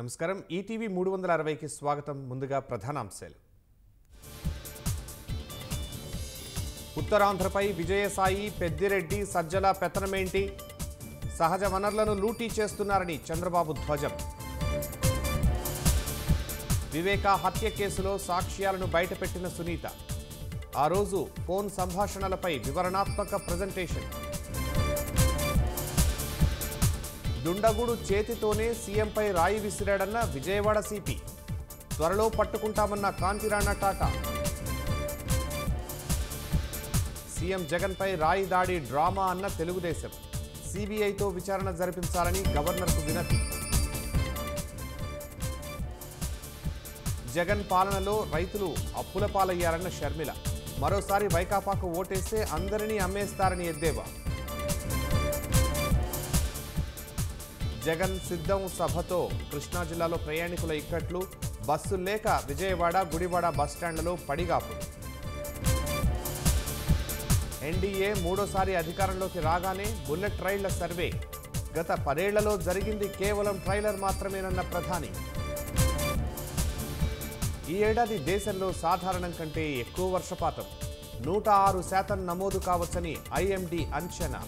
నమస్కారం ఈటీవీ 360 కి స్వాగతం ముందుగా ప్రధానాంశాలు ఉత్తరాంధ్రపై విజయసాయి పెద్దిరెడ్డి సజ్జల పెత్తనమేంటి సహజ వనరులను లూటీ చేస్తున్నారని చంద్రబాబు ధ్వజం వివేక హత్య కేసులో సాక్ష్యాలను బయటపెట్టిన సునీత ఆ రోజు ఫోన్ సంభాషణలపై వివరణాత్మక ప్రెజెంటేషన్ दुंडगुडु चेतितोने सीएम पै राई विसिराडन्न विजयवाड़ सीपी त्वरलो पट्टुकुंटामन्न कांतिराणा टाटा सीएम जगन पै राई दाड़ी ड्रामा अन्न तेलुगुदेशम सीबीआई तो विचारण जरिपिंचालनी गवर्नर कु विनति जगन पालनलो रैतुलु अप्पुल पालय्यारन्न शर्मिला मरोसारी వైకాపాకు ఓటేస్తే అందరిని అమ్మేస్తారని ఎద్దేవా జగన్ సిద్ధం సభతో కృష్ణా జిల్లాలో ప్రయాణికుల ఇక్కట్లు బస్సు లేక విజయవాడ గుడివాడ బస్ స్టాండ్లలో పడిగాపు ఎన్డీఏ మూడోసారి అధికారంలోకి రాగానే బుల్లెట్ ట్రైళ్ల సర్వే గత 10 ఏళ్లలో జరిగింది కేవలం ట్రైలర్ మాత్రమేనన్న ప్రధాని ఈ ఏడాది దేశంలో సాధారణం కంటే ఎక్కువ వర్షపాతం 106% నమోదు కావచ్చని ఐఎండీ అంచనా।